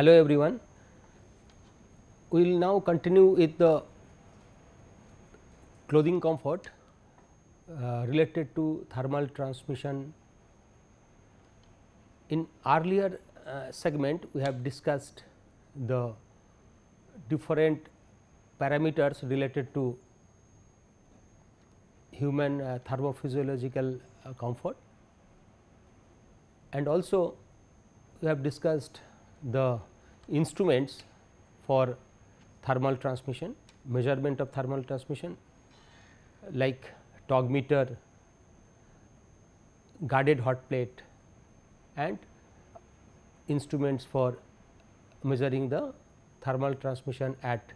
Hello everyone, we will now continue with the clothing comfort related to thermal transmission. In earlier segment we have discussed the different parameters related to human thermophysiological comfort, and also we have discussed the instruments for thermal transmission, measurement of thermal transmission like tog meter, guarded hot plate, and instruments for measuring the thermal transmission at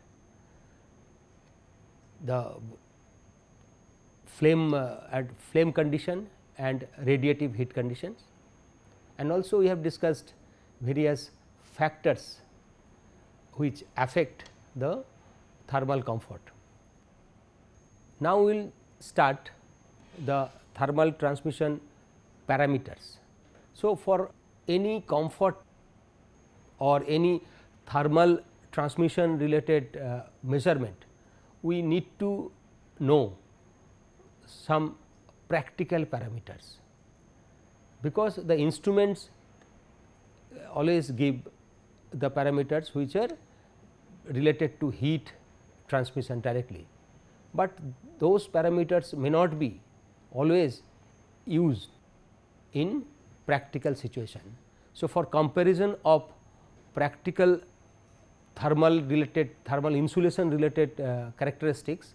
the flame condition and radiative heat conditions. And also we have discussed various factors which affect the thermal comfort. Now we will start the thermal transmission parameters. So for any comfort or any thermal transmission related measurement, we need to know some practical parameters, because the instruments always give the parameters which are related to heat transmission directly, but those parameters may not be always used in practical situation. So, for comparison of practical thermal insulation related characteristics,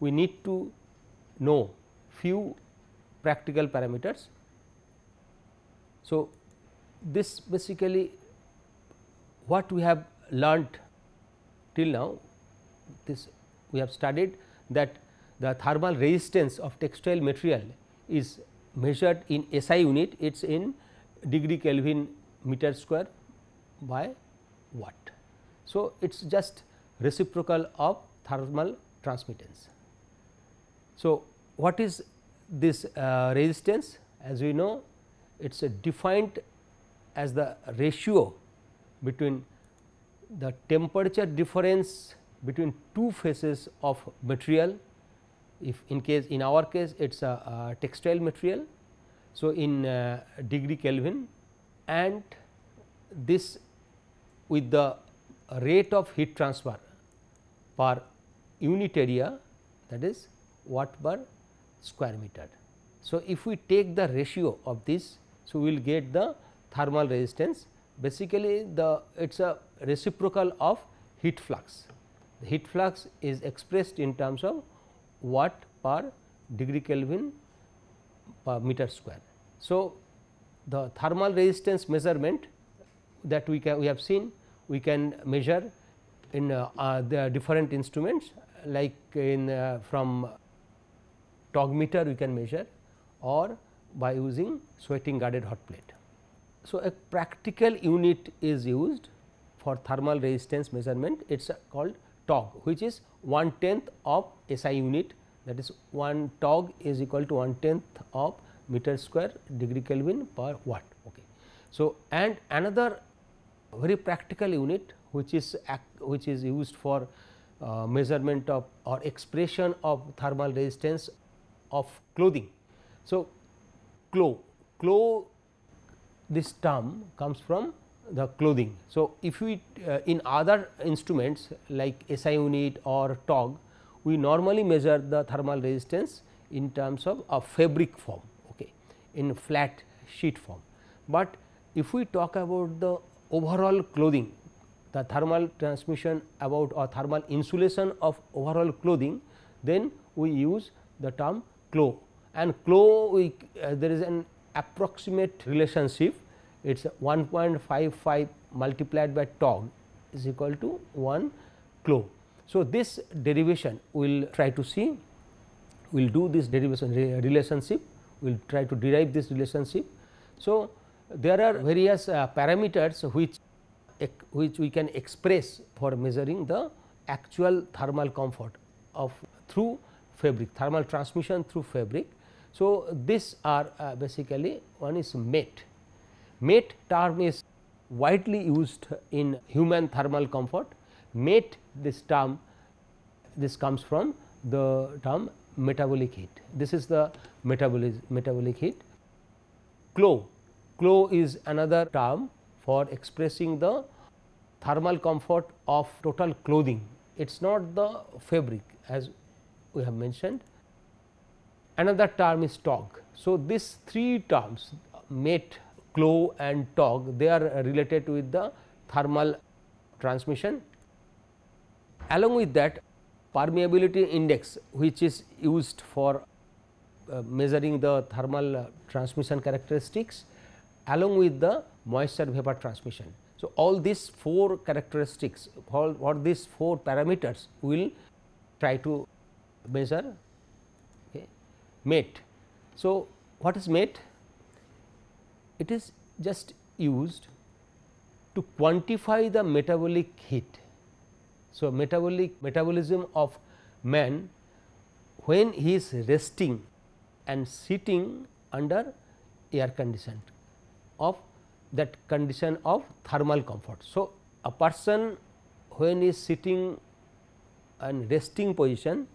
we need to know few practical parameters. So, this basically what we have learnt till now, this we have studied, that the thermal resistance of textile material is measured in SI unit, it is in degree Kelvin meter square by watt. So, it is just reciprocal of thermal transmittance. So, what is this resistance? As we know, it is defined as the ratio between the temperature difference between two faces of material. If in case, in our case, it is a textile material, so in degree Kelvin, and this with the rate of heat transfer per unit area, that is watt per square meter. So, if we take the ratio of this, so we will get the thermal resistance. Basically, it is a reciprocal of heat flux. The heat flux is expressed in terms of watt per degree Kelvin per meter square. So, the thermal resistance measurement that we have seen, we can measure in the different instruments, like in from tog meter we can measure, or by using sweating guarded hot plate. So, a practical unit is used for thermal resistance measurement, it is called tog, which is 1/10 of SI unit, that is 1 tog is equal to 1/10 of meter square degree Kelvin per watt. Okay. So, and another very practical unit which is used for measurement of or expression of thermal resistance of clothing. So, clo, this term comes from the clothing. So, if we in other instruments like SI unit or tog, we normally measure the thermal resistance in terms of a fabric form, okay, in flat sheet form. But if we talk about the overall clothing, the thermal transmission about or thermal insulation of overall clothing, then we use the term clo, and clo there is an approximate relationship, it is 1.55 multiplied by tog is equal to 1 clo. So, this derivation we will try to see, we will do this derivation relationship, we will try to derive this relationship. So, there are various parameters which we can express for measuring the actual thermal comfort of through fabric, thermal transmission through fabric. So, these are basically, one is MET. MET term is widely used in human thermal comfort. MET, this term, this comes from the term metabolic heat. This is the metabolic heat. Clo, clo is another term for expressing the thermal comfort of total clothing. It is not the fabric as we have mentioned. Another term is tog. So, these three terms, MET, clo and tog, they are related with the thermal transmission. Along with that, permeability index, which is used for measuring the thermal transmission characteristics, along with the moisture vapor transmission. So, all these four characteristics or these four parameters we will try to measure, okay. MET. So, what is MET? It is just used to quantify the metabolic heat. So, metabolism of man when he is resting and sitting under air condition of that condition of thermal comfort. So, a person when he is sitting and resting position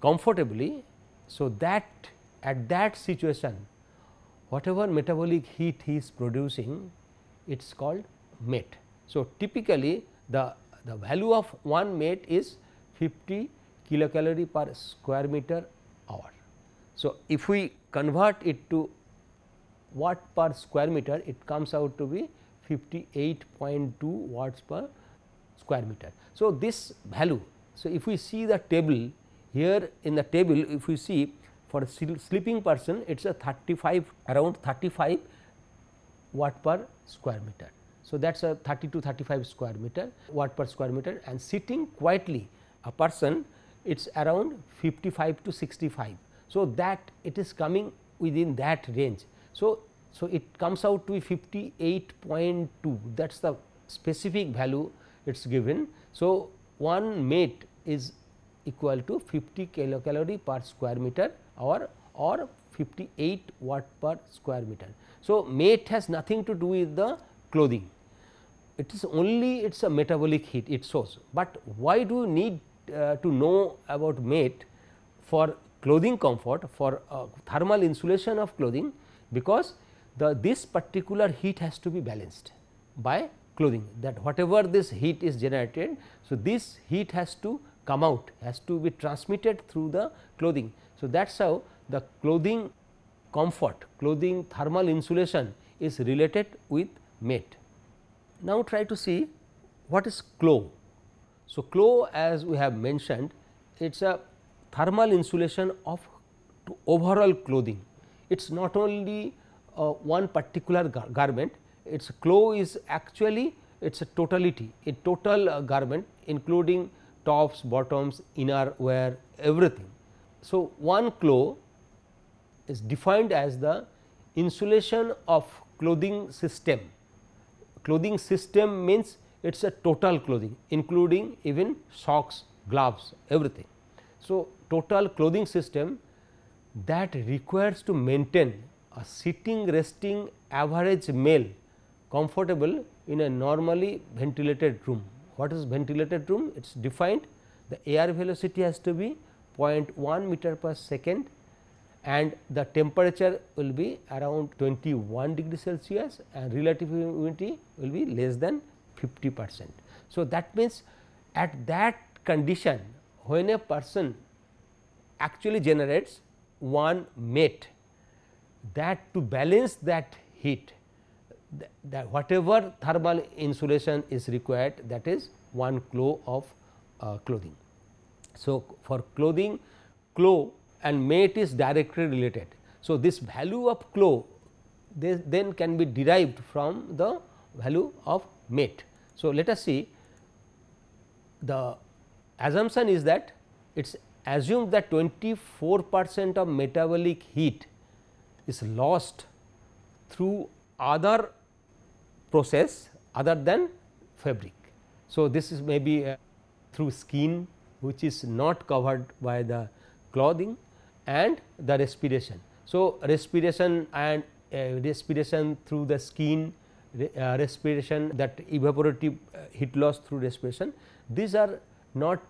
comfortably, so that at that situation whatever metabolic heat he is producing, it is called MET. So, typically the value of one MET is 50 kilocalorie per square meter hour. So, if we convert it to watt per square meter, it comes out to be 58.2 watts per square meter. So, this value, so if we see the table here, in the table if we see for a sleeping person, it is a around 35 watt per square meter. So, that is a 30 to 35 square meter watt per square meter, and sitting quietly a person, it is around 55 to 65. So, that it is coming within that range. So it comes out to be 58.2, that is the specific value it is given. So, one MET is equal to 50 kilocalorie per square meter hour or 58 watt per square meter. So, MET has nothing to do with the clothing, it is only a metabolic heat it shows. But why do you need to know about MET for clothing comfort, for thermal insulation of clothing? Because this particular heat has to be balanced by clothing, that whatever this heat is generated. So, this heat has to come out, has to be transmitted through the clothing. So, that is how the clothing comfort, clothing thermal insulation is related with MET. Now, try to see what is clo. So, clo, as we have mentioned, it is a thermal insulation of overall clothing. It is not only one particular garment, its clo is actually a totality, a total garment including tops, bottoms, inner wear, everything. So, one clo is defined as the insulation of clothing system. Clothing system means it is a total clothing including even socks, gloves, everything. So, total clothing system that requires to maintain a sitting resting average male comfortable in a normally ventilated room. What is ventilated room? It is defined, the air velocity has to be 0.1 meter per second and the temperature will be around 21 degree Celsius and relative humidity will be less than 50%. So, that means at that condition when a person actually generates one MET, that to balance that heat, that whatever thermal insulation is required, that is one clo of clothing. So, for clothing, clo and MET is directly related. So, this value of clo then can be derived from the value of MET. So, let us see, the assumption is that it is assume that 24% of metabolic heat is lost through other process other than fabric. So, this is maybe through skin which is not covered by the clothing and the respiration. So, respiration through the skin respiration, that evaporative heat loss through respiration, these are not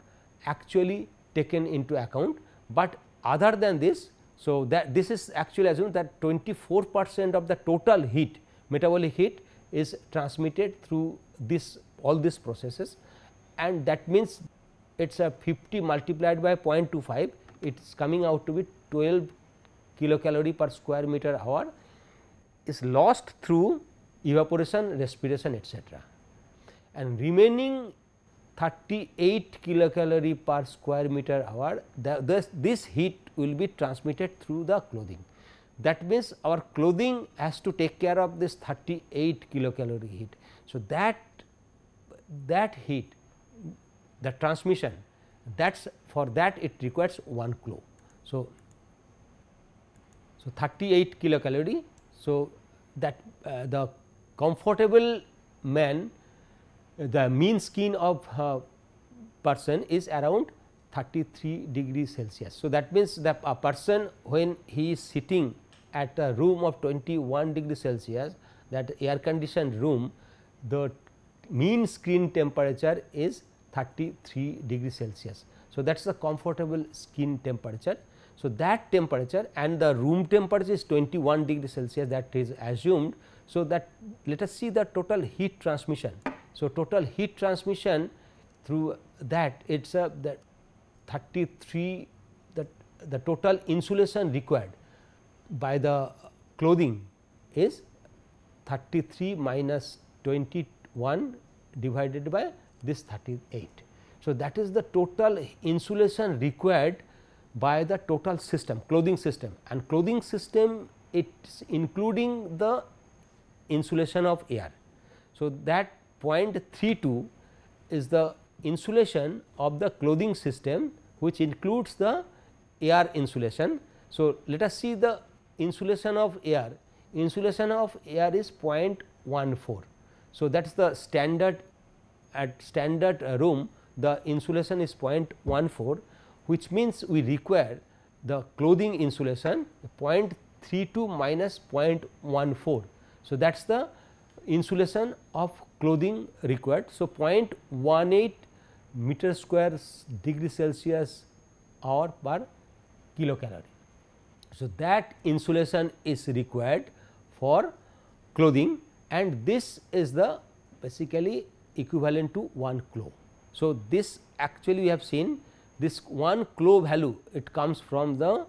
actually taken into account. But other than this, so that this is actually assumed that 24% of the total heat, metabolic heat, is transmitted through this all these processes, and that means it is a 50 multiplied by 0.25, it is coming out to be 12 kilocalorie per square meter hour is lost through evaporation, respiration, etc., and remaining 38 kilocalorie per square meter hour, this heat will be transmitted through the clothing. That means our clothing has to take care of this 38 kilocalorie heat. So, that heat, the transmission, for that it requires 1 clo. So 38 kilocalorie. So, that the comfortable man, the mean skin of person is around 33 degrees Celsius. So, that means that a person when he is sitting at a room of 21 degrees Celsius, that air conditioned room, the mean skin temperature is 33 degrees Celsius. So, that is the comfortable skin temperature. So, that temperature and the room temperature is 21 degrees Celsius, that is assumed. So, that let us see the total heat transmission. So, total heat transmission through that it is that 33, the total insulation required by the clothing is 33 minus 21 divided by this 38. So, that is the total insulation required by the total system, clothing system, and clothing system it is including the insulation of air. So, that 0.32 is the insulation of the clothing system, which includes the air insulation. So, let us see the insulation of air. Insulation of air is 0.14. So, that is the standard, at standard room the insulation is 0.14, which means we require the clothing insulation 0.32 minus 0.14. So, that is the insulation of clothing required. So, 0.18 meter square degree Celsius hour per kilocalorie. So, that insulation is required for clothing, and this is the basically equivalent to 1 clo. So, this actually we have seen this 1 clo value, it comes from the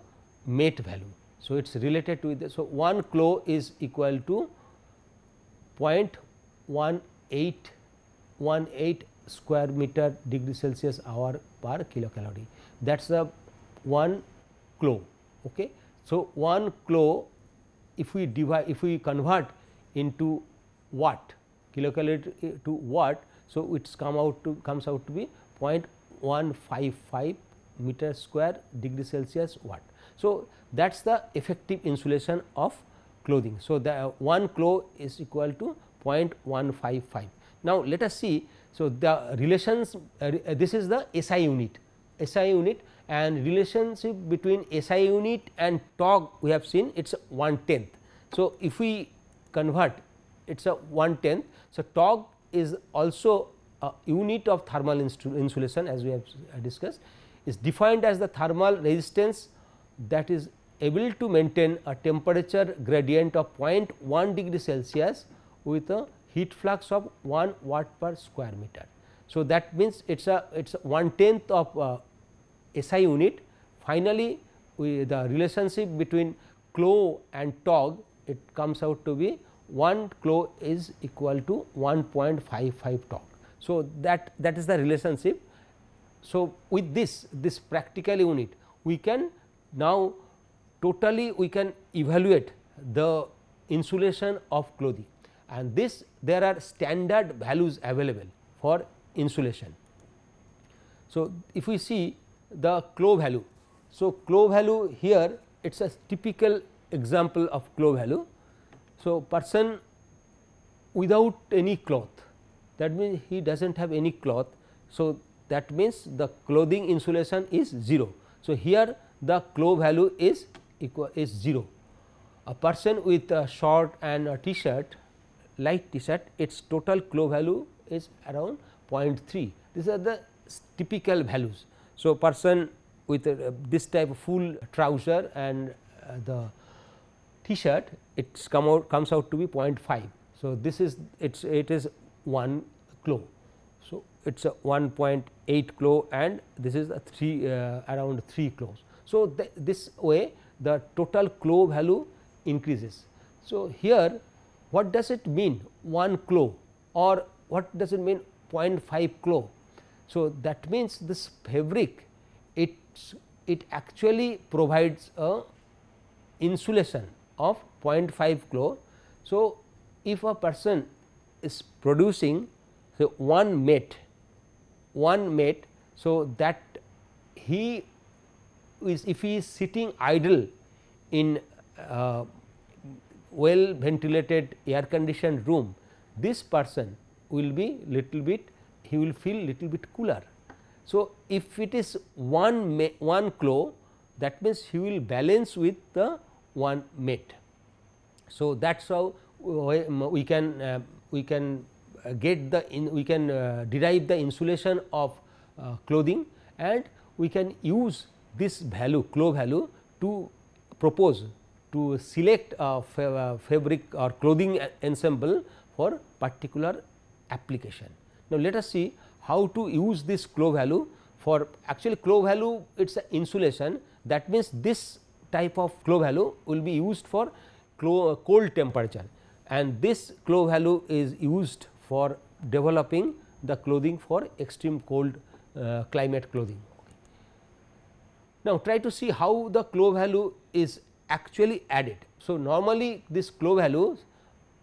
MET value. So, it is related to this. So, 1 clo is equal to 0.1818 square meter degree Celsius hour per kilocalorie. That is the 1 clo. Okay. So, 1 clo if we convert into watt, kilocalorie to watt, so it comes out to be 0.155 meter square degree Celsius watt. So, that is the effective insulation of clothing. So, the 1 clo is equal to 0.155. Now, let us see. So, the relations, this is the SI unit, and relationship between SI unit and tog we have seen it is 1/10. So, if we convert it is a 1/10. So, tog is also a unit of thermal insulation, as we have discussed, is defined as the thermal resistance that is able to maintain a temperature gradient of 0.1 degree Celsius with a heat flux of 1 watt per square meter. So, that means it's 1/10 of SI unit. Finally, the relationship between clo and tog, it comes out to be 1 clo is equal to 1.55 tog. So, that is the relationship. So, with this practical unit we can now totally we can evaluate the insulation of clothing, and there are standard values available for insulation. So, if we see the clo value. So, clo value here it is a typical example of clo value. So, person without any cloth, that means he does not have any cloth. So, that means the clothing insulation is 0. So, here the clo value is 0. A person with a short and a t-shirt, light T shirt, its total clo value is around 0.3. These are the typical values. So, person with this type of full trouser and the T shirt, it comes out to be 0.5. So, this is it is 1 clo. So, it is a 1.8 clo and this is a around 3 clo. So, this way the total clo value increases. So, here what does it mean 1 clo or what does it mean 0.5 clo. So, that means this fabric it actually provides a insulation of 0.5 clo. So, if a person is producing say one MET, so that he is, if he is sitting idle in well ventilated air conditioned room, this person will be little bit, he will feel little bit cooler. So, if it is one clo, that means he will balance with the 1 MET. So, that is how we can derive the insulation of clothing, and we can use this value clo value to propose to select a fabric or clothing ensemble for particular application. Now, let us see how to use this clo value for actually clo value, it is an insulation, that means this type of clo value will be used for cold temperature, and this clo value is used for developing the clothing for extreme cold climate clothing. Now, try to see how the clo value is actually added. So, normally this clo values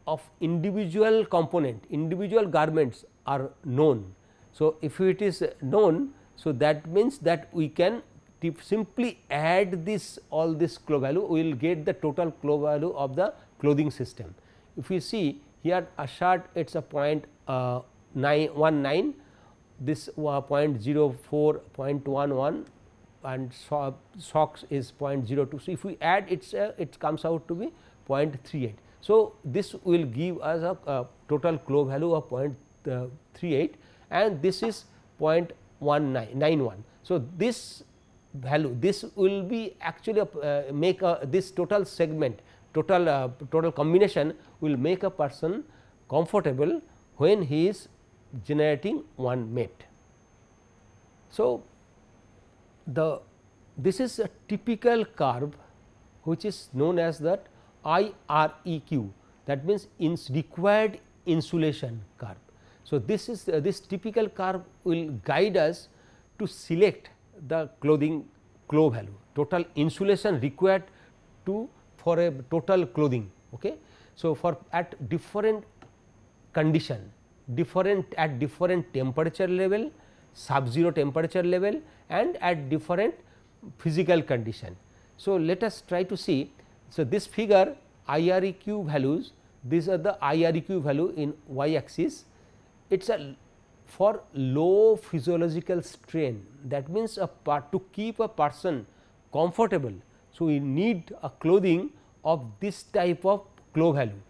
of individual component, individual garments are known. So, if it is known, so that means that we can simply add this all this clo value, we will get the total clo value of the clothing system. If you see here a shirt, it is a 0.919, this 0.04, 0.11 and socks is 0.02. So, if we add it comes out to be 0.38. So, this will give us a total clo value of 0.38 and this is 0.1991. So, this value, this will be actually make this total segment, total combination will make a person comfortable when he is generating 1 MET. So, this is a typical curve which is known as that IREQ, that means required insulation curve. So, this typical curve will guide us to select the clothing clo value, total insulation required for a total clothing. Okay. So, for at different condition, at different temperature level, sub-zero temperature level and at different physical condition. So, let us try to see. So, this figure IREQ values, these are the IREQ value in y axis, it is a for low physiological strain, that means to keep a person comfortable. So, we need a clothing of this type of clo value.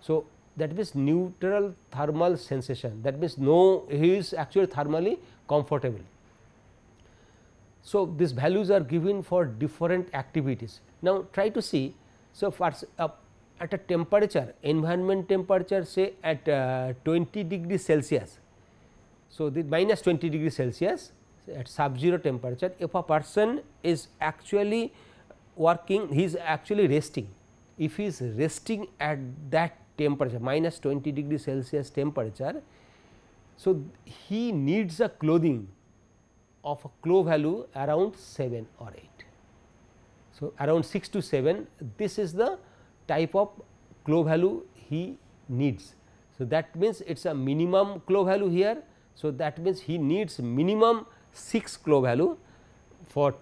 So, that means neutral thermal sensation, that means no, he is actually thermally comfortable. So, these values are given for different activities. Now, try to see. So, first at a temperature, environment temperature say at 20 degree Celsius. So, the -20 degree Celsius at sub-zero temperature, if a person is actually working, he is actually resting. If he is resting at that temperature -20 degree Celsius temperature, so he needs a clothing of a clo value around 7 or 8. So, around 6 to 7, this is the type of clo value he needs. So, that means it is a minimum clo value here. So, that means he needs minimum 6 clo value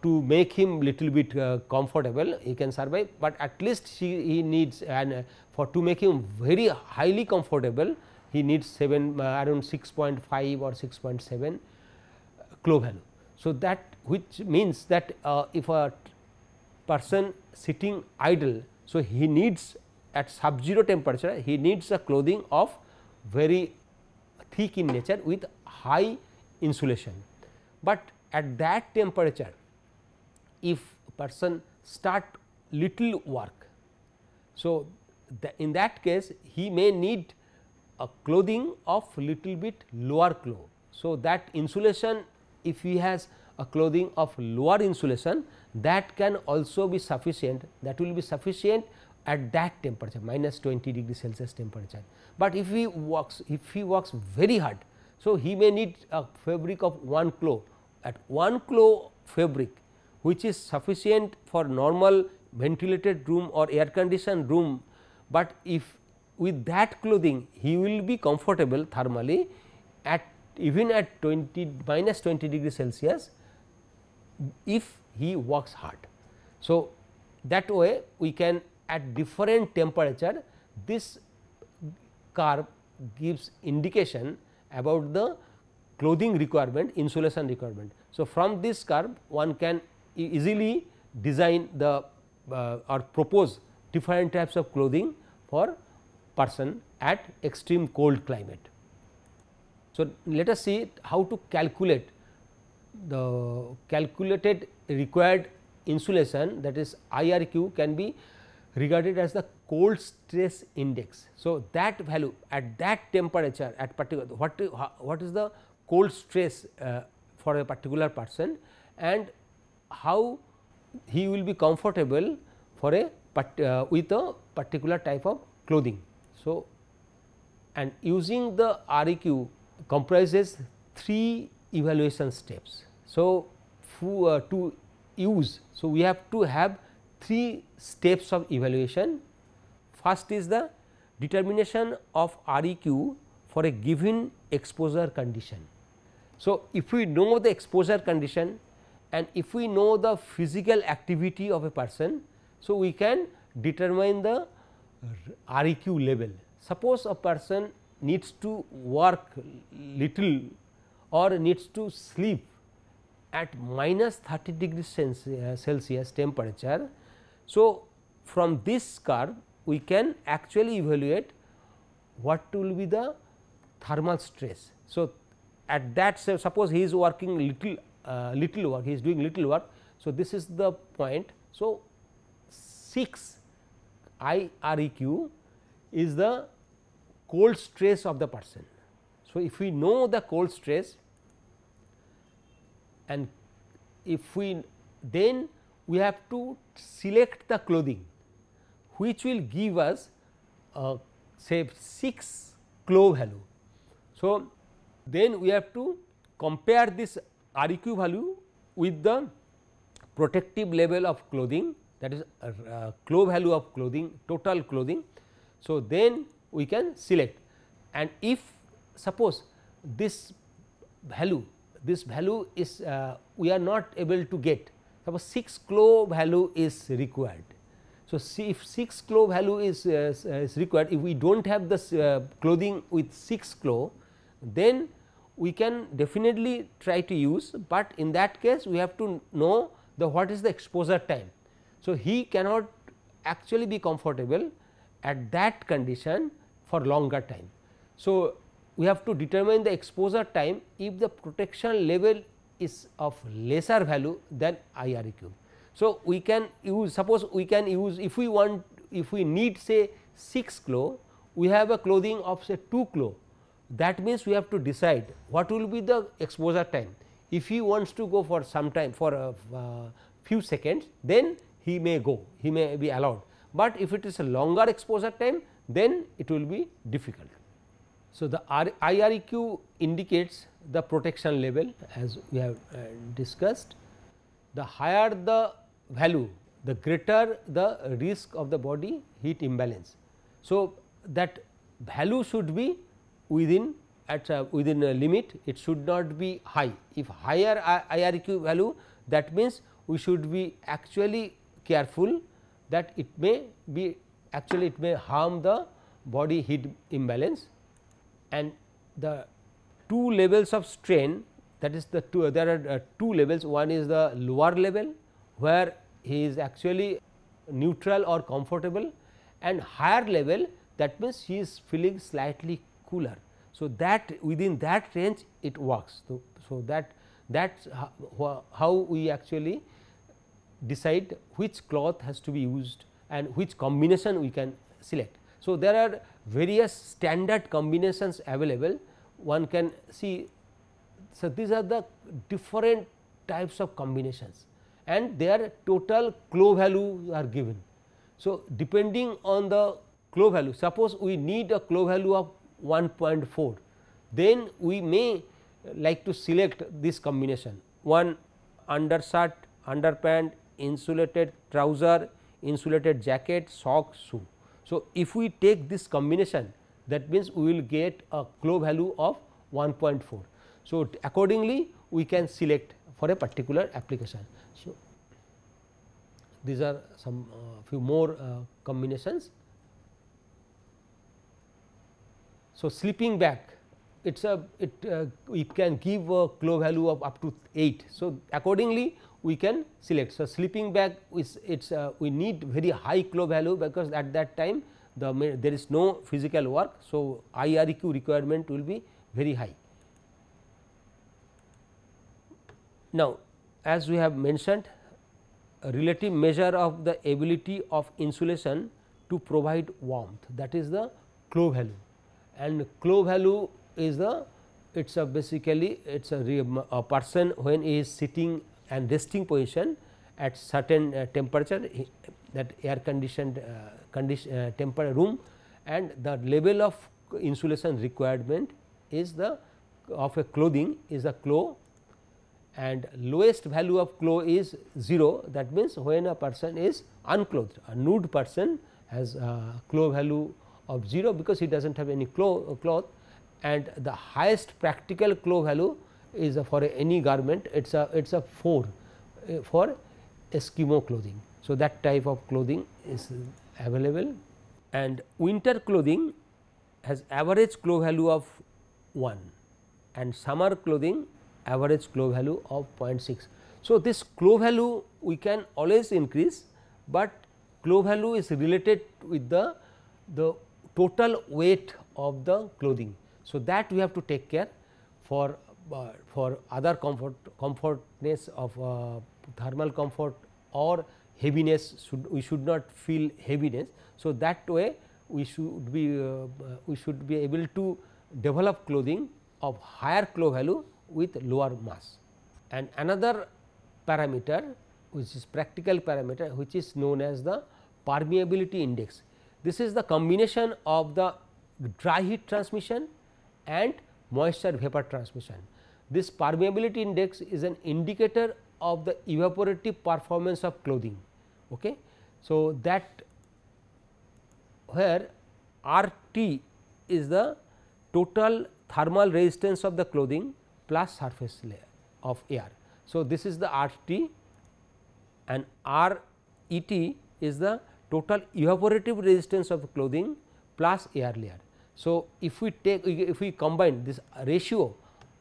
to make him little bit comfortable, he can survive, but at least he needs to make him very highly comfortable, he needs around 6.5 or 6.7 clo value. So, that which means that if a person sitting idle, so he needs at sub-zero temperature he needs a clothing of very thick in nature with high insulation. But at that temperature if person start little work, so in that case he may need a clothing of little bit lower clo. So, that insulation, if he has a clothing of lower insulation, that can also be sufficient, that will be sufficient at that temperature -20°C temperature. But if he works very hard, so he may need a fabric of 1 clo. At 1 clo fabric, which is sufficient for normal ventilated room or air conditioned room, but if with that clothing he will be comfortable thermally at even at -20°C if he works hard. So, that way we can at different temperature this curve gives indication about the clothing requirement, insulation requirement. So, from this curve one can easily design the or propose different types of clothing for person at extreme cold climate. So, let us see how to calculate the calculated required insulation, that is IREQ, can be regarded as the cold stress index. So, that value at that temperature at particular what is the cold stress for a particular person and how he will be comfortable for a with a particular type of clothing. So, and using the IREQ comprises 3 evaluation steps. So, to use, so we have to have 3 steps of evaluation. First is the determination of IREQ for a given exposure condition. So, if we know the exposure condition and if we know the physical activity of a person, so we can determine the IREQ level. Suppose a person needs to work little or needs to sleep at -30°C temperature. So, from this curve we can actually evaluate what will be the thermal stress. So, at that suppose he is working little work. So, this is the point. So, 6 IREQ is the cold stress of the person. So, if we know the cold stress and if we then we have to select the clothing which will give us say 6 clo value. So, then we have to compare this IREQ value with the protective level of clothing, that is clo value of clothing, total clothing. So, then we can select, and if suppose this value is we are not able to get, suppose 6 clo value is required. So, see if 6 clo value is required, if we do not have this clothing with 6 clo, then we can definitely try to use, but in that case we have to know the what is the exposure time. So, he cannot actually be comfortable at that condition for longer time. So, we have to determine the exposure time if the protection level is of lesser value than IREQ. So, we can use, suppose we can use, if we want, if we need say 6 clo, we have a clothing of say 2 clo. That means, we have to decide what will be the exposure time. If he wants to go for some time for a few seconds, then he may go, he may be allowed. But if it is a longer exposure time, then it will be difficult. So, the IREQ indicates the protection level as we have discussed. The higher the value, the greater the risk of the body heat imbalance. So, that value should be within within a limit, it should not be high. If higher IREQ value, that means we should be actually careful that it may be actually it may harm the body heat imbalance. And the 2 levels of strain, that is the there are two levels, one is the lower level where he is actually neutral or comfortable, and higher level, that means she is feeling slightly cooler. So, that within that range it works. So, that's how we actually decide which cloth has to be used and which combination we can select. So, there are various standard combinations available, one can see. So, these are the different types of combinations and their total clo value are given. So, depending on the clo value, suppose we need a clo value of 1.4, then we may like to select this combination: one undershirt, underpant, insulated trouser, insulated jacket, sock, shoe. So, if we take this combination, that means we will get a clo value of 1.4. So, accordingly we can select for a particular application. So, these are some few more combinations. So, sleeping bag, we can give a clo value of up to 8. So, accordingly we can select. So, sleeping bag is we need very high clo value, because at that time there is no physical work. So, IREQ requirement will be very high. Now, as we have mentioned, a relative measure of the ability of insulation to provide warmth, that is the clo value, and clo value is the basically a person when he is sitting and resting position at certain temperature, that air conditioned temperate room, and the level of insulation requirement is the of a clothing is the clo, and lowest value of clo is 0. That means, when a person is unclothed, a nude person has a clo value of 0, because he does not have any cloth, and the highest practical clo value is for any garment, it's a 4 for Eskimo clothing. So, that type of clothing is available, and winter clothing has average clo value of 1 and summer clothing average clo value of 0.6. So, this clo value we can always increase, but clo value is related with the total weight of the clothing. So, that we have to take care for other comfortness of thermal comfort or heaviness, we should not feel heaviness. So, that way we should be able to develop clothing of higher clo value with lower mass. And another parameter, which is practical parameter, which is known as the permeability index. This is the combination of the dry heat transmission and moisture vapor transmission. This permeability index is an indicator of the evaporative performance of clothing. Okay. So, that where RT is the total thermal resistance of the clothing plus surface layer of air. So, this is the RT, and RET is the total evaporative resistance of clothing plus air layer. So, if we combine this ratio,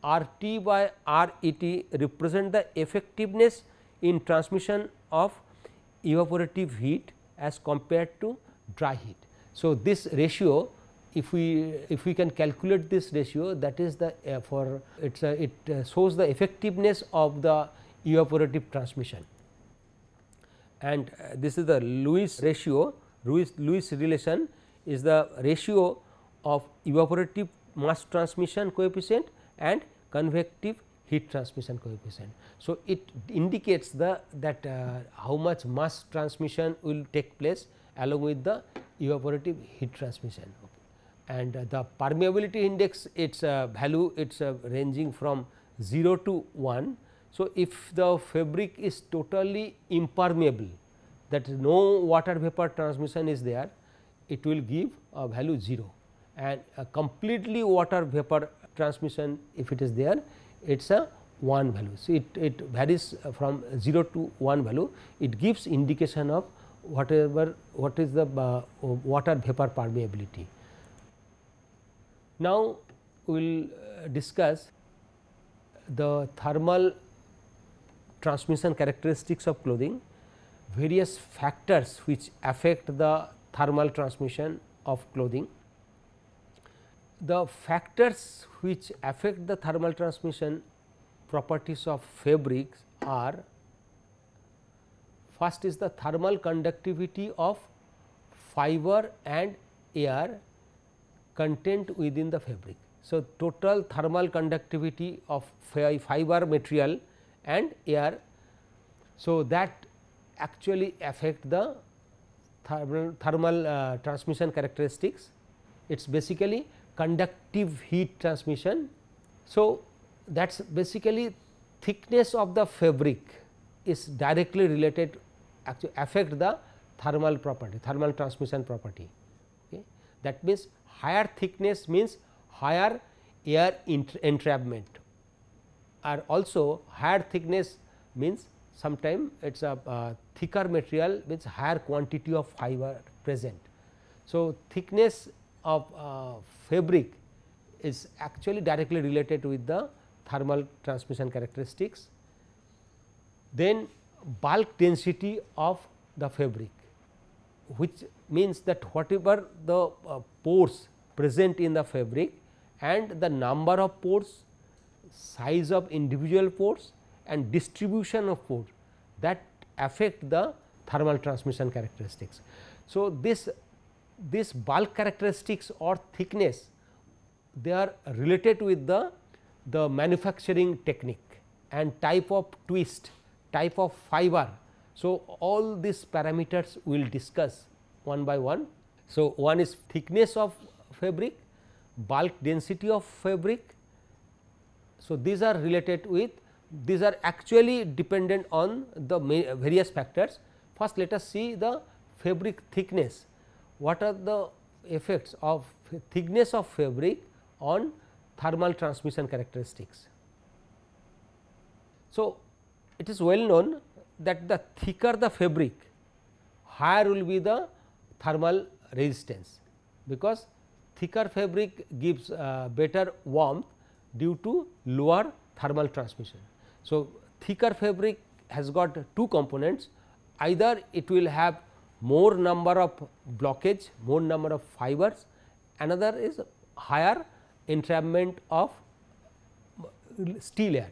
RT by RET represent the effectiveness in transmission of evaporative heat as compared to dry heat. So, this ratio, if we can calculate this ratio, that is the it shows the effectiveness of the evaporative transmission, and this is the Lewis ratio. Lewis relation is the ratio of evaporative mass transmission coefficient and convective heat transmission coefficient. So, it indicates that how much mass transmission will take place along with the evaporative heat transmission. And the permeability index, its value, it's ranging from 0 to 1. So, if the fabric is totally impermeable, that is no water vapor transmission is there, it will give a value 0, and a completely water vapor transmission, if it is there, it is a 1 value. So, it varies from 0 to 1 value, it gives indication of what is the water vapor permeability. Now, we will discuss the thermal transmission characteristics of clothing, various factors which affect the thermal transmission of clothing. The factors which affect the thermal transmission properties of fabrics are, first is the thermal conductivity of fiber and air content within the fabric. So, total thermal conductivity of fiber material and air. So, that actually affect the thermal transmission characteristics. It is basically conductive heat transmission. So, that is basically thickness of the fabric is directly related, actually affect the thermal property, thermal transmission property. Okay. That means, higher thickness means higher air entrapment, and also higher thickness means sometimes it is a thicker material means higher quantity of fiber present. So, thickness of fabric is actually directly related with the thermal transmission characteristics. Then bulk density of the fabric, which means that whatever the pores present in the fabric and the number of pores, size of individual pores and distribution of pores, that affect the thermal transmission characteristics. So, this bulk characteristics or thickness, they are related with the manufacturing technique and type of twist, type of fiber. So, all these parameters we will discuss one by one. So, one is thickness of fabric, bulk density of fabric. So, these are related with, these are actually dependent on the various factors. First, let us see the fabric thickness. What are the effects of thickness of fabric on thermal transmission characteristics? So, it is well known that the thicker the fabric, higher will be the thermal resistance, because thicker fabric gives better warmth due to lower thermal transmission. So, thicker fabric has got two components, either it will have more number of blockage, more number of fibers, another is higher entrapment of steel air.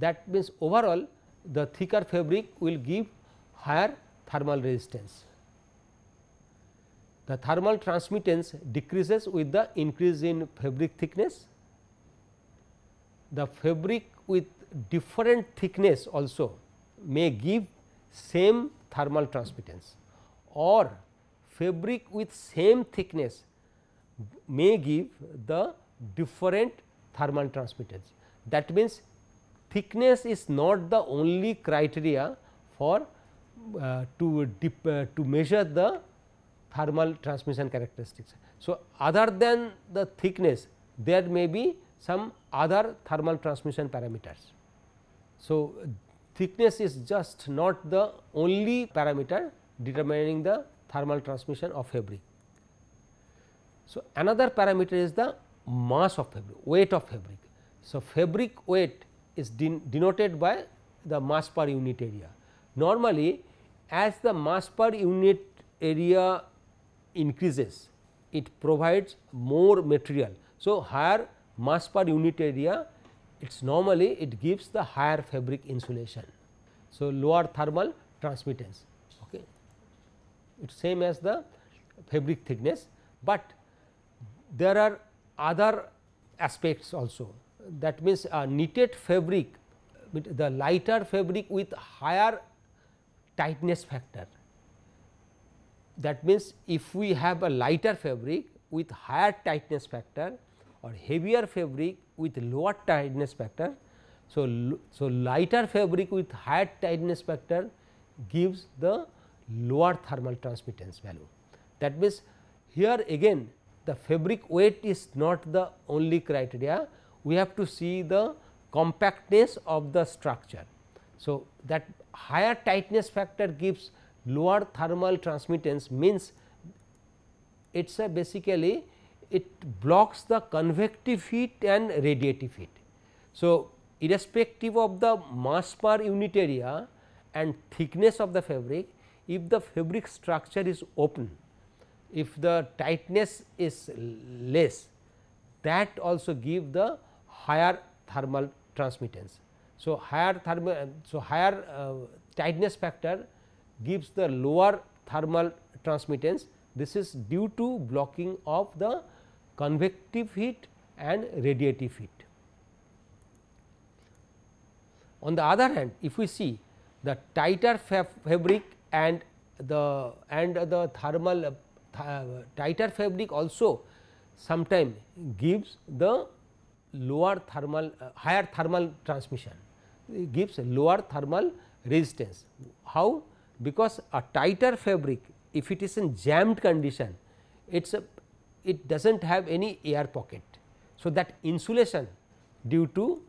That means, overall the thicker fabric will give higher thermal resistance. The thermal transmittance decreases with the increase in fabric thickness. The fabric with different thickness also may give same thermal transmittance, or fabric with same thickness may give the different thermal transmittance. That means, thickness is not the only criteria for to measure the thermal transmission characteristics. So, other than the thickness, there may be some other thermal transmission parameters. So, thickness is just not the only parameter determining the thermal transmission of fabric. So, another parameter is the mass of fabric, weight of fabric. So, fabric weight is denoted by the mass per unit area. Normally, as the mass per unit area increases, it provides more material. So, higher mass per unit area, it's normally it gives the higher fabric insulation. So, lower thermal transmittance, okay. It is same as the fabric thickness, but there are other aspects also. That means, knitted fabric, the lighter fabric with higher tightness factor. That means, if we have a lighter fabric with higher tightness factor or heavier fabric with lower tightness factor. So, lighter fabric with higher tightness factor gives the lower thermal transmittance value. That means, here again the fabric weight is not the only criteria. We have to see the compactness of the structure. So, that higher tightness factor gives lower thermal transmittance means it is a basically it blocks the convective heat and radiative heat. So, irrespective of the mass per unit area and thickness of the fabric, if the fabric structure is open, if the tightness is less, that also give the higher thermal transmittance. So, higher tightness factor gives the lower thermal transmittance. This is due to blocking of the convective heat and radiative heat. On the other hand, if we see the tighter fabric and the thermal tighter fabric also sometime gives the lower thermal higher thermal transmission, it gives lower thermal resistance. How? Because a tighter fabric, if it is in jammed condition, it does not have any air pocket. So, that insulation due to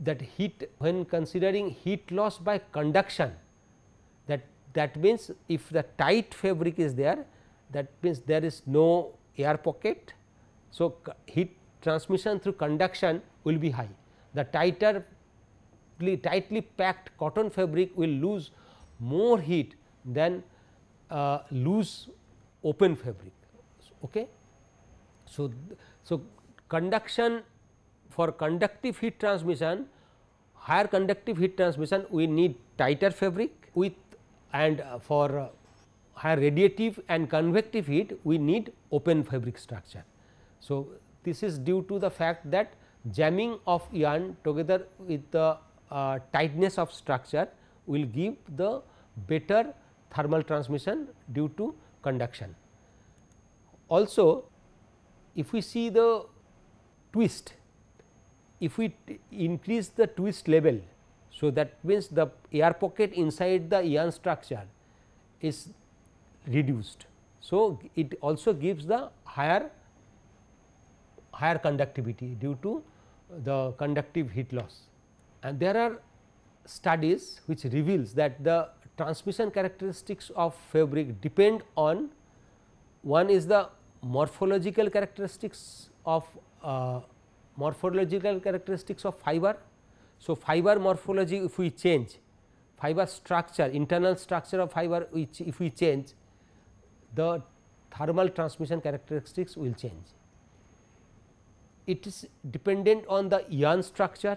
that heat, when considering heat loss by conduction, that means if the tight fabric is there, that means there is no air pocket. So, heat transmission through conduction will be high. The tightly packed cotton fabric will lose more heat than loose open fabric. Okay. So, conduction for conductive heat transmission, higher conductive heat transmission, we need tighter fabric with, and for higher radiative and convective heat, we need open fabric structure. So, this is due to the fact that jamming of yarn together with the tightness of structure will give the better thermal transmission due to conduction. Also, if we see the twist, if we increase the twist level, so that means the air pocket inside the yarn structure is reduced. So, it also gives the higher conductivity due to the conductive heat loss. And there are studies which reveals that the transmission characteristics of fabric depend on, one is the morphological characteristics of fiber. So, fiber morphology if we change, fiber structure, internal structure of fiber which if we change, the thermal transmission characteristics will change. It is dependent on the yarn structure.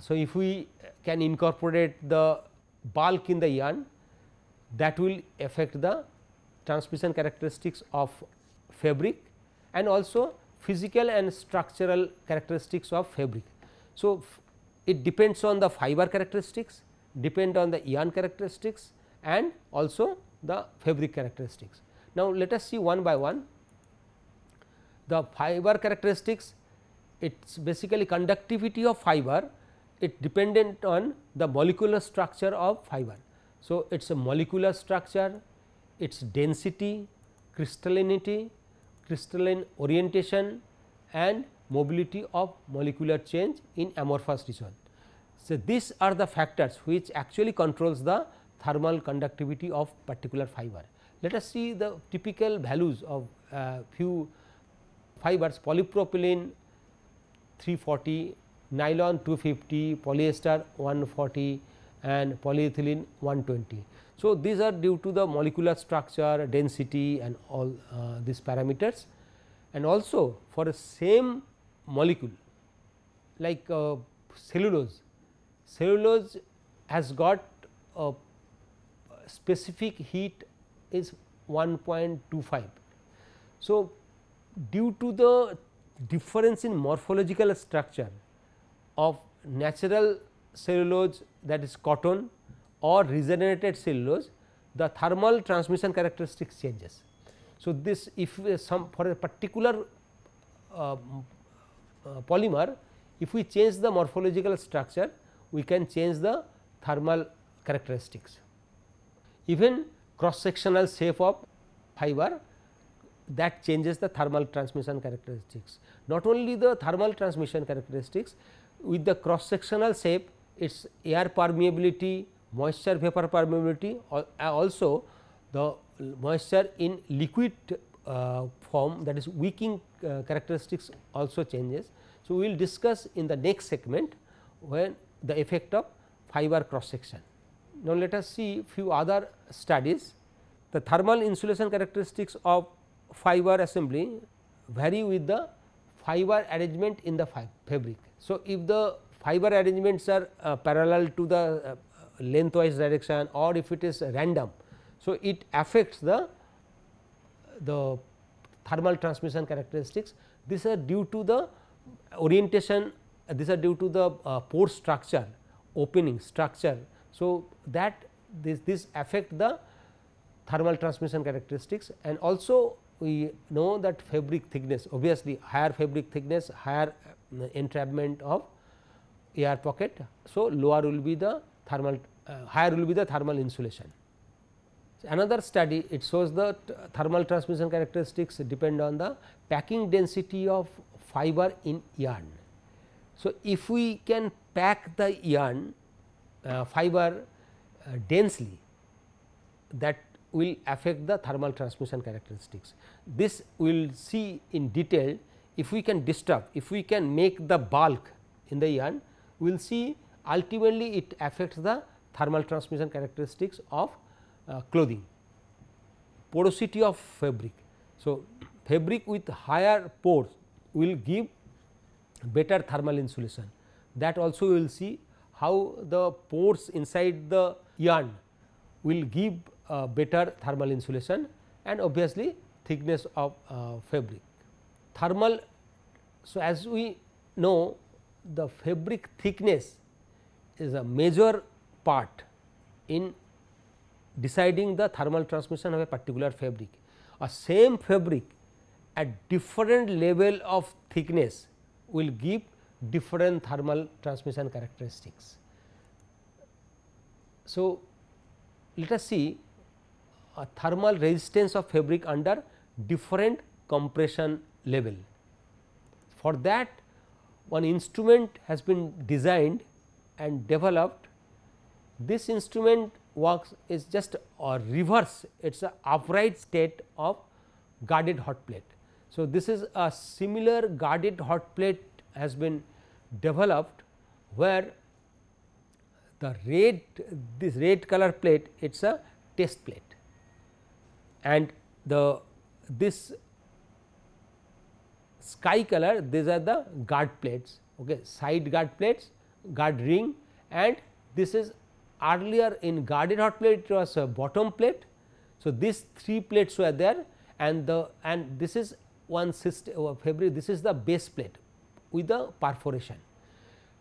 So, if we can incorporate the bulk in the yarn, that will affect the transmission characteristics of fabric, and also physical and structural characteristics of fabric. So, it depends on the fiber characteristics, depend on the yarn characteristics, and also the fabric characteristics. Now, let us see one by one. The fiber characteristics, it is basically conductivity of fiber, it dependent on the molecular structure of fiber. So, it is a molecular structure, its density, crystallinity, crystalline orientation, and mobility of molecular change in amorphous region. So, these are the factors which actually controls the thermal conductivity of particular fiber. Let us see the typical values of few fibers: polypropylene 340, nylon 250, polyester 140, and polyethylene 120. So, these are due to the molecular structure, density, and all these parameters. And also for a same molecule like cellulose has got a specific heat is 1.25. So, due to the difference in morphological structure of natural cellulose, that is cotton, or regenerated cellulose, the thermal transmission characteristics changes. So, this if some for a particular polymer, if we change the morphological structure, we can change the thermal characteristics. Even cross sectional shape of fiber, that changes the thermal transmission characteristics. Not only the thermal transmission characteristics, with the cross sectional shape, its air permeability, moisture vapor permeability, also the moisture in liquid form, that is wicking characteristics also changes. So, we will discuss in the next segment when the effect of fiber cross section. Now, let us see few other studies The thermal insulation characteristics of fiber assembly vary with the fiber arrangement in the fabric. So, if the fiber arrangements are parallel to the lengthwise direction or if it is random, so it affects the thermal transmission characteristics. These are due to the orientation, these are due to the pore structure, opening structure. So, that this affect the thermal transmission characteristics, and also we know that fabric thickness, obviously higher fabric thickness, higher entrapment of air pocket. So, lower will be the thermal, higher will be the thermal insulation. So, another study, it shows the thermal transmission characteristics depend on the packing density of fiber in yarn. So, if we can pack the yarn fiber densely, that will affect the thermal transmission characteristics. This we will see in detail. If we can disturb, if we can make the bulk in the yarn, we will see ultimately it affects the thermal transmission characteristics of clothing. Porosity of fabric. So, fabric with higher pores will give better thermal insulation. That also we will see how the pores inside the yarn will give better thermal insulation, and obviously thickness of fabric. Thermal, so as we know, the fabric thickness is a major part in deciding the thermal transmission of a particular fabric. A same fabric at different level of thickness will give different thermal transmission characteristics. So, let us see a thermal resistance of fabric under different compression level. For that, one instrument has been designed and developed. This instrument works is just a reverse, it is a upright state of guarded hot plate. So, this is a similar guarded hot plate has been developed, where the red, this red color plate, it is a test plate, and this sky color, these are the guard plates, okay, side guard plates, guard ring, and this is earlier in guarded hot plate it was a bottom plate. So, these three plates were there, and this is one system fabric, this is the base plate with the perforation.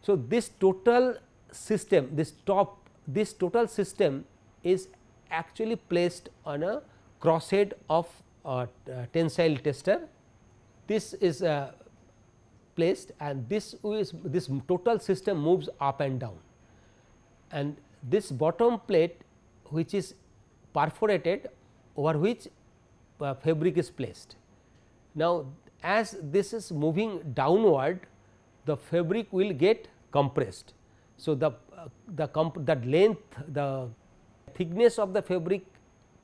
So, this total system, this total system is actually placed on a crosshead of a tensile tester. This is placed, and this total system moves up and down, and this bottom plate which is perforated, over which fabric is placed. Now, as this is moving downward, the fabric will get compressed. So, the length, the thickness of the fabric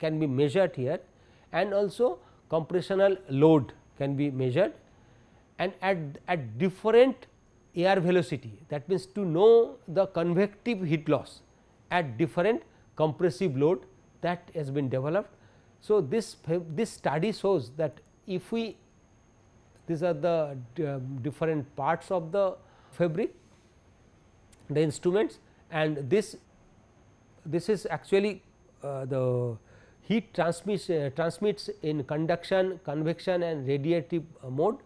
can be measured here, and also compressional load can be measured, and at different air velocity, that means to know the convective heat loss at different compressive load, that has been developed. So, this study shows that if we, these are the different parts of the fabric, the instruments, and this is actually the heat transmits in conduction, convection and radiative mode,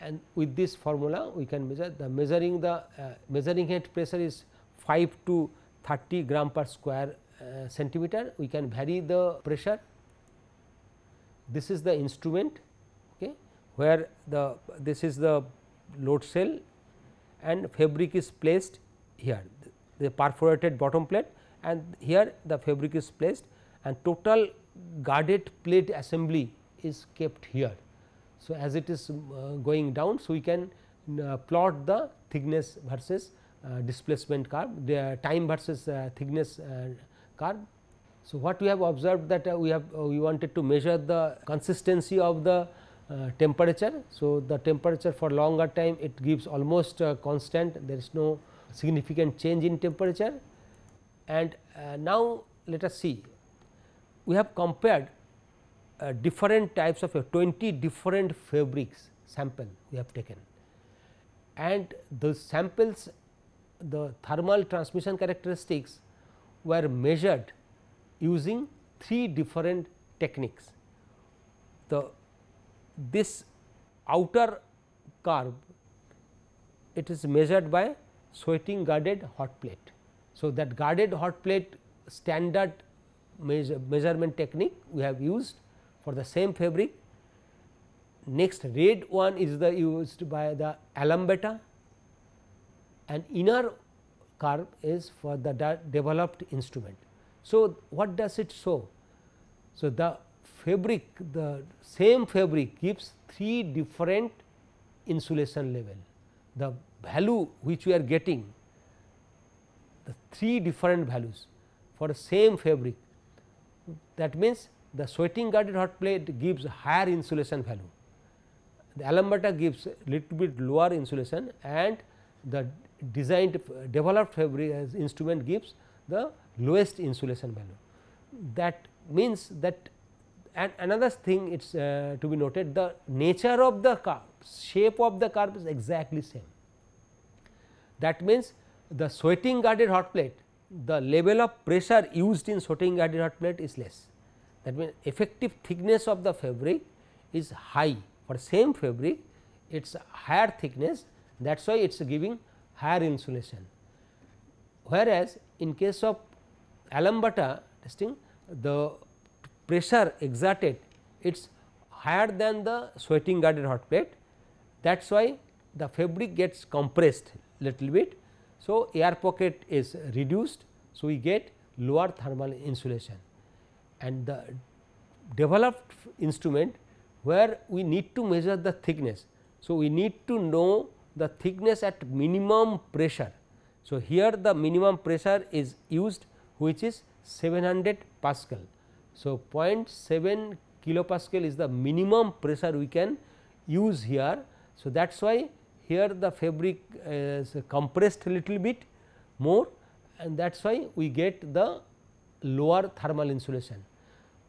and with this formula we can measure the measuring head pressure is 5 to 30 gram per square centimeter. We can vary the pressure. This is the instrument, okay, where this is the load cell, and fabric is placed here, the perforated bottom plate, and here the fabric is placed, and total guarded plate assembly is kept here. So, as it is going down, so we can plot the thickness versus displacement curve, the time versus thickness curve. So, what we have observed that we wanted to measure the consistency of the temperature. So, the temperature for longer time it gives almost constant, there is no significant change in temperature, and now let us see we have compared different types of 20 different fabrics sample we have taken, and the samples, the thermal transmission characteristics were measured using 3 different techniques. This outer curve, it is measured by sweating guarded hot plate. So, that guarded hot plate standard measurement technique we have used for the same fabric. Next red one is the used by the Alambeta, and inner curve is for the developed instrument. So, what does it show? So, the fabric, the same fabric gives 3 different insulation level. The value which we are getting, the 3 different values for the same fabric, that means the sweating guarded hot plate gives higher insulation value, the Alambeta gives little bit lower insulation, and the designed developed fabric as instrument gives the lowest insulation value. That means that, and another thing it is to be noted, the nature of the curve, shape of the curve is exactly same. That means, the sweating guarded hot plate, the level of pressure used in sweating guarded hot plate is less. That means, effective thickness of the fabric is high for same fabric, it is higher thickness, that is why it is giving higher insulation. Whereas, in case of Alambeta testing, the pressure exerted, it is higher than the sweating guarded hot plate, that is why the fabric gets compressed little bit. So, air pocket is reduced, so we get lower thermal insulation, and the developed instrument where we need to measure the thickness. So, we need to know the thickness at minimum pressure. So, here the minimum pressure is used, which is 700 Pascal. So, 0.7 kilopascal is the minimum pressure we can use here. So, that is why here the fabric is compressed a little bit more, and that is why we get the lower thermal insulation.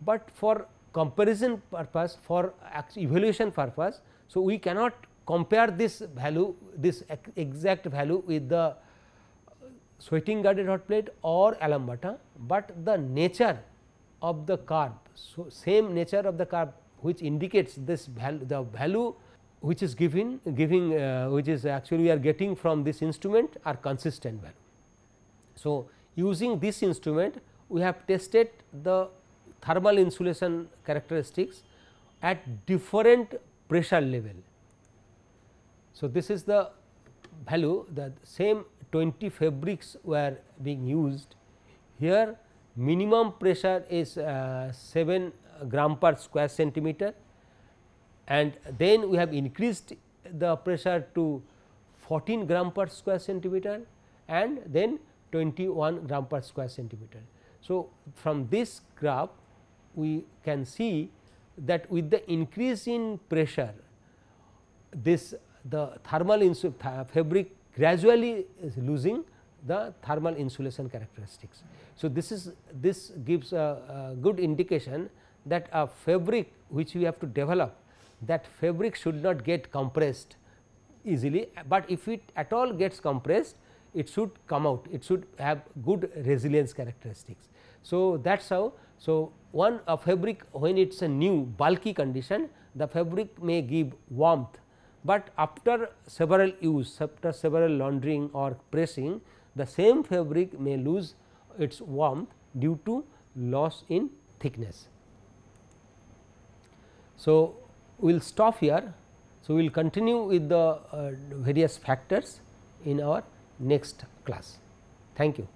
But for comparison purpose, for evaluation purpose, so we cannot compare this value, this exact value with the sweating guarded hot plate or Alambeta, but the nature of the curve, so same nature of the curve which indicates this value, the value which is which is actually we are getting from this instrument are consistent value. So, using this instrument we have tested the thermal insulation characteristics at different pressure level. So, this is the value, the same 20 fabrics were being used. Here minimum pressure is 7 gram per square centimeter, and then we have increased the pressure to 14 gram per square centimeter and then 21 gram per square centimeter. So, from this graph we can see that with the increase in pressure, this the thermal fabric gradually is losing the thermal insulation characteristics. So, this gives a good indication that a fabric which we have to develop, that fabric should not get compressed easily, but if it at all gets compressed, it should come out, it should have good resilience characteristics. So, that is how. So, a fabric when it is a new bulky condition, the fabric may give warmth, but after several use, after several laundering or pressing, the same fabric may lose its warmth due to loss in thickness. So, we will stop here. So, we will continue with the various factors in our next class. Thank you.